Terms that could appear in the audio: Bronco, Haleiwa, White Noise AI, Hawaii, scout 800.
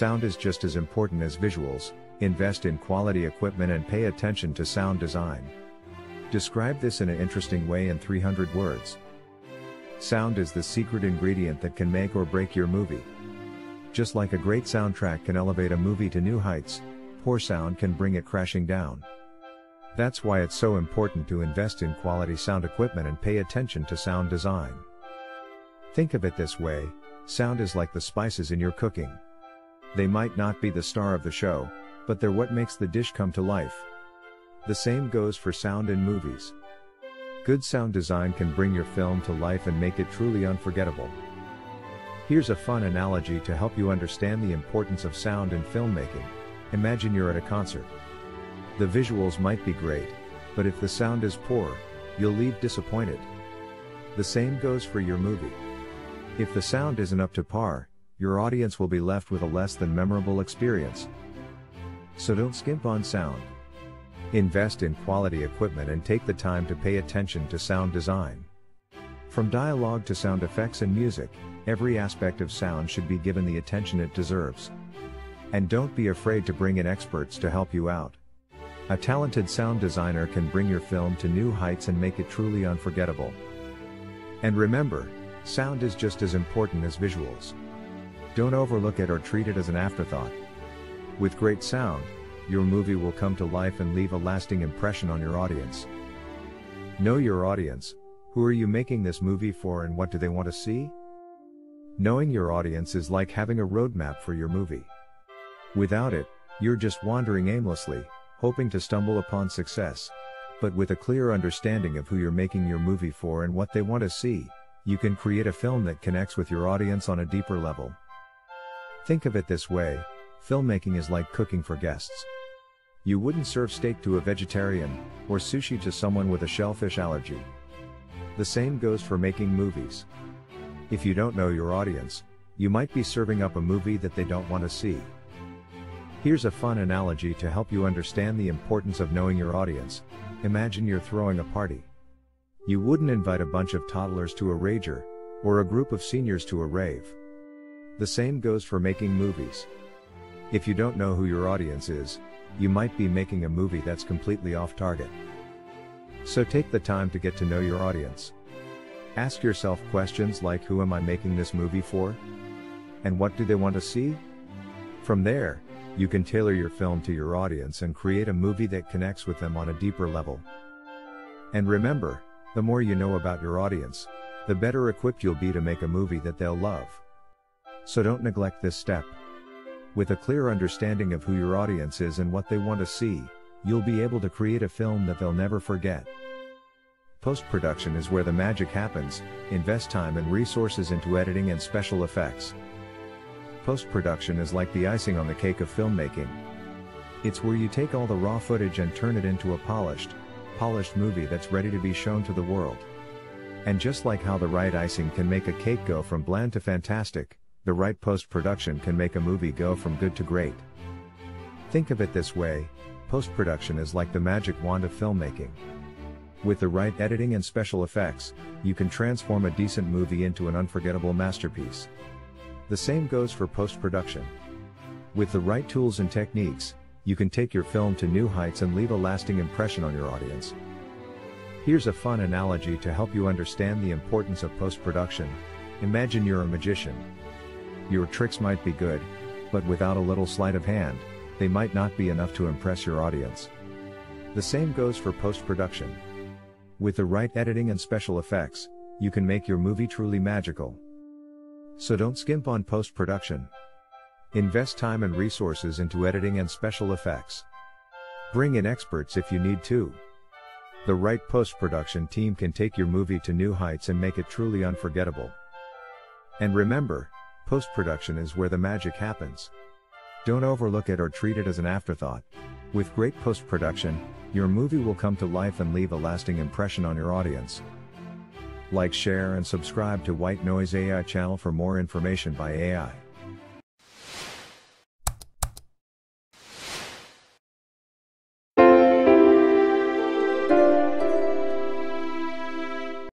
Sound is just as important as visuals. Invest in quality equipment and pay attention to sound design. Describe this in an interesting way in 300 words. Sound is the secret ingredient that can make or break your movie. Just like a great soundtrack can elevate a movie to new heights, poor sound can bring it crashing down. That's why it's so important to invest in quality sound equipment and pay attention to sound design. Think of it this way, sound is like the spices in your cooking. They might not be the star of the show, but they're what makes the dish come to life. The same goes for sound in movies. Good sound design can bring your film to life and make it truly unforgettable. Here's a fun analogy to help you understand the importance of sound in filmmaking. Imagine you're at a concert. The visuals might be great, but if the sound is poor, you'll leave disappointed. The same goes for your movie. If the sound isn't up to par, your audience will be left with a less than memorable experience. So don't skimp on sound. Invest in quality equipment and take the time to pay attention to sound design. From dialogue to sound effects and music, every aspect of sound should be given the attention it deserves. And don't be afraid to bring in experts to help you out. A talented sound designer can bring your film to new heights and make it truly unforgettable. And remember, sound is just as important as visuals. Don't overlook it or treat it as an afterthought. With great sound, your movie will come to life and leave a lasting impression on your audience. Know your audience. Who are you making this movie for and what do they want to see? Knowing your audience is like having a roadmap for your movie. Without it, you're just wandering aimlessly, hoping to stumble upon success. But with a clear understanding of who you're making your movie for and what they want to see, you can create a film that connects with your audience on a deeper level. Think of it this way, filmmaking is like cooking for guests. You wouldn't serve steak to a vegetarian, or sushi to someone with a shellfish allergy. The same goes for making movies. If you don't know your audience, you might be serving up a movie that they don't want to see. Here's a fun analogy to help you understand the importance of knowing your audience. Imagine you're throwing a party. You wouldn't invite a bunch of toddlers to a rager, or a group of seniors to a rave. The same goes for making movies. If you don't know who your audience is, you might be making a movie that's completely off target. So take the time to get to know your audience. Ask yourself questions like, who am I making this movie for? And what do they want to see? From there, you can tailor your film to your audience and create a movie that connects with them on a deeper level. And remember, the more you know about your audience, the better equipped you'll be to make a movie that they'll love. So don't neglect this step. With a clear understanding of who your audience is and what they want to see, you'll be able to create a film that they'll never forget. Post-production is where the magic happens. Invest time and resources into editing and special effects. Post-production is like the icing on the cake of filmmaking. It's where you take all the raw footage and turn it into a polished movie that's ready to be shown to the world. And just like how the right icing can make a cake go from bland to fantastic, the right post-production can make a movie go from good to great. Think of it this way, post-production is like the magic wand of filmmaking. With the right editing and special effects, you can transform a decent movie into an unforgettable masterpiece. The same goes for post-production. With the right tools and techniques, you can take your film to new heights and leave a lasting impression on your audience. Here's a fun analogy to help you understand the importance of post-production. Imagine you're a magician. Your tricks might be good, but without a little sleight of hand, they might not be enough to impress your audience. The same goes for post-production. With the right editing and special effects, you can make your movie truly magical. So don't skimp on post-production. Invest time and resources into editing and special effects. Bring in experts if you need to. The right post-production team can take your movie to new heights and make it truly unforgettable. And remember, post-production is where the magic happens. Don't overlook it or treat it as an afterthought. With great post-production, your movie will come to life and leave a lasting impression on your audience. Like, share, and subscribe to White Noise AI channel for more information by AI.